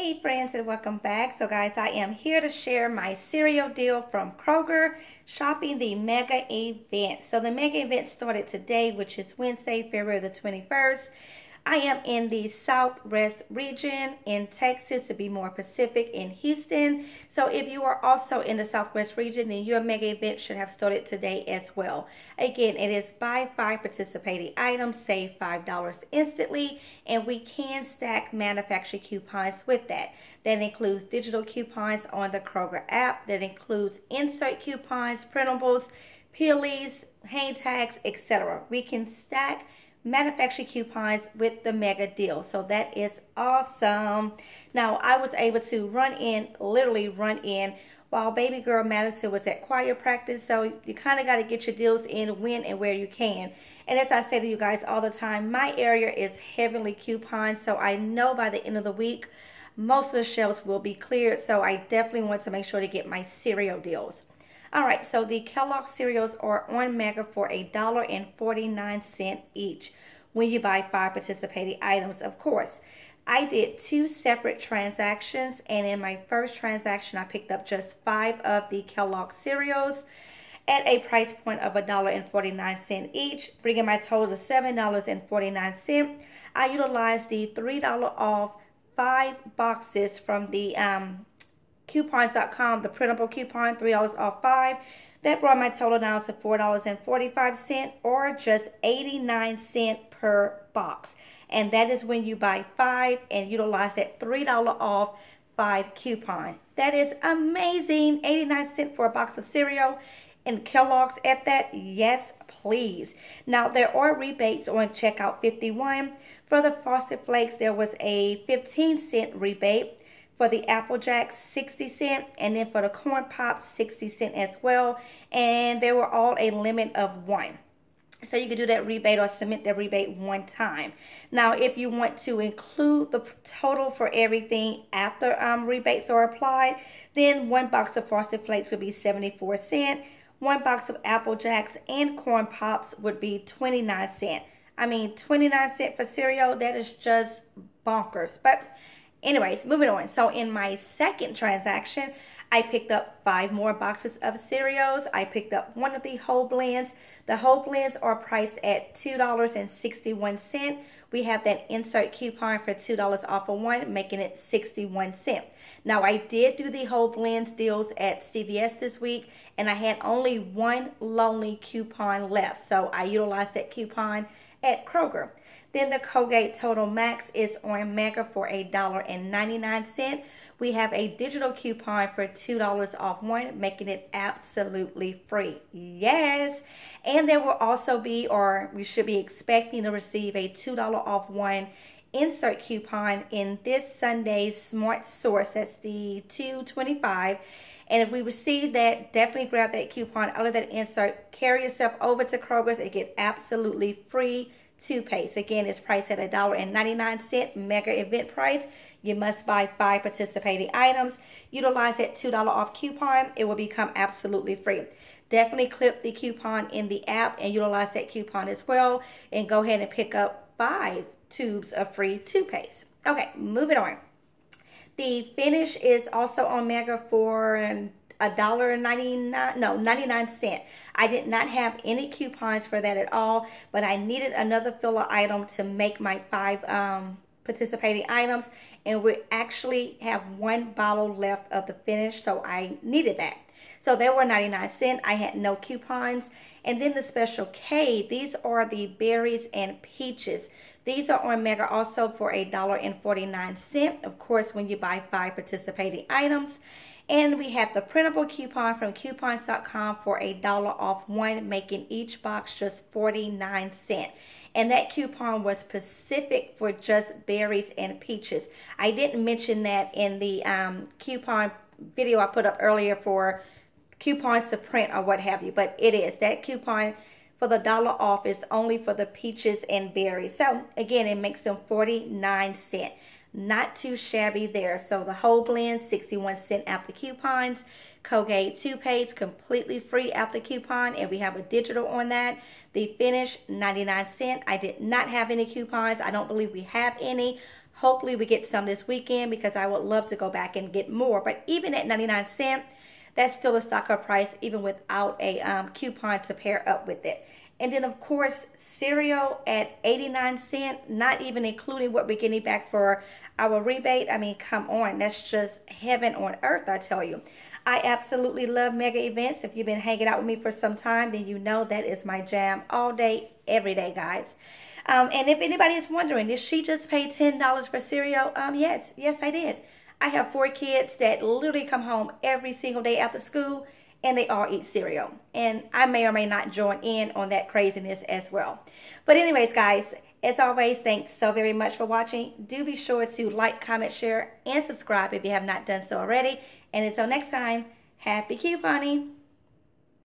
Hey friends, and welcome back. So guys, I am here to share my cereal deal from Kroger, shopping the Mega Event. So the Mega Event started today, which is Wednesday, February the 21st. I am in the Southwest region in Texas, to be more specific, in Houston. So if you are also in the Southwest region, then your Mega Event should have started today as well. Again, it is buy 5 participating items, save $5 instantly, and we can stack manufacturer coupons with that. That includes digital coupons on the Kroger app. That includes insert coupons, printables, peelies, hang tags, etc. We can stack manufacturer coupons with the mega deal. So that is awesome. Now I was able to run in while baby girl Madison was at choir practice. So you kind of got to get your deals in when and where you can. And as I say to you guys all the time, my area is heavily couponed. So I know by the end of the week, most of the shelves will be cleared. So I definitely want to make sure to get my cereal deals. Alright, so the Kellogg cereals are on Mega for $1.49 each when you buy 5 participating items, of course. I did 2 separate transactions, and in my first transaction I picked up just 5 of the Kellogg cereals at a price point of $1.49 each, bringing my total to $7.49. I utilized the $3 off 5 boxes from the Coupons.com, the printable coupon, $3 off 5. That brought my total down to $4.45, or just 89 cents per box. And that is when you buy 5 and utilize that $3 off 5 coupon. That is amazing. 89 cents for a box of cereal, and Kellogg's at that. Yes, please. Now there are rebates on Checkout 51. For the Frosted Flakes, there was a 15 cent rebate. For the Apple Jacks, 60 cents, and then for the Corn Pops, 60 cents as well. And they were all a limit of 1. So you can do that rebate or submit that rebate one time. Now, if you want to include the total for everything after rebates are applied, then 1 box of Frosted Flakes would be 74 cents. 1 box of Apple Jacks and Corn Pops would be 29 cents. I mean, 29 cents for cereal, that is just bonkers. But anyways, moving on. So in my second transaction, I picked up 5 more boxes of cereals. I picked up 1 of the whole blends. The whole blends are priced at $2.61. We have that insert coupon for $2 off of 1, making it 61 cents. Now I did do the whole blends deals at CVS this week, and I had only 1 lonely coupon left. So I utilized that coupon at Kroger. Then the Colgate Total Max is on Mega for $1.99. We have a digital coupon for $2 off 1, making it absolutely free. Yes! And there will also be, or we should be expecting to receive, a $2 off 1 insert coupon in this Sunday's Smart Source. That's the 225. And if we receive that, definitely grab that coupon, other than insert, carry yourself over to Kroger's and get absolutely free toothpaste. Again, it's priced at $1.99 Mega Event price. You must buy 5 participating items. Utilize that $2 off coupon. It will become absolutely free. Definitely clip the coupon in the app and utilize that coupon as well, and go ahead and pick up 5 tubes of free toothpaste. Okay, moving on. The Finish is also on Mega for $1.99, no, 99 cents. I did not have any coupons for that at all, but I needed another filler item to make my 5 participating items, and we actually have 1 bottle left of the Finish, so I needed that. So they were 99 cents. I had no coupons. And then the Special K, these are the berries and peaches. These are on Mega also for $1.49, of course, when you buy 5 participating items. And we have the printable coupon from Coupons.com for $1 off 1, making each box just 49 cents. And that coupon was specific for just berries and peaches. I didn't mention that in the coupon video I put up earlier for coupons to print or what have you, but it is that coupon for the $1 off is only for the peaches and berries. So again, it makes them 49 cents. Not too shabby there. So the whole blend, 61 cents after coupons. Colgate toothpaste, completely free after coupon, and we have a digital on that. The Finish, 99 cents. I did not have any coupons. I don't believe we have any. Hopefully we get some this weekend because I would love to go back and get more. But even at 99 cents, that's still a stock up price even without a coupon to pair up with it. And then of course cereal at 89 cents, not even including what we're getting back for our rebate. I mean, come on, that's just heaven on earth, I tell you. I absolutely love Mega Events. If you've been hanging out with me for some time, then you know that is my jam all day, every day, guys. And if anybody is wondering, did she just pay $10 for cereal? Yes, I did. I have 4 kids that literally come home every single day after school, and they all eat cereal. And I may or may not join in on that craziness as well. But anyways, guys, as always, thanks so very much for watching. Do be sure to like, comment, share, and subscribe if you have not done so already. And until next time, happy couponing.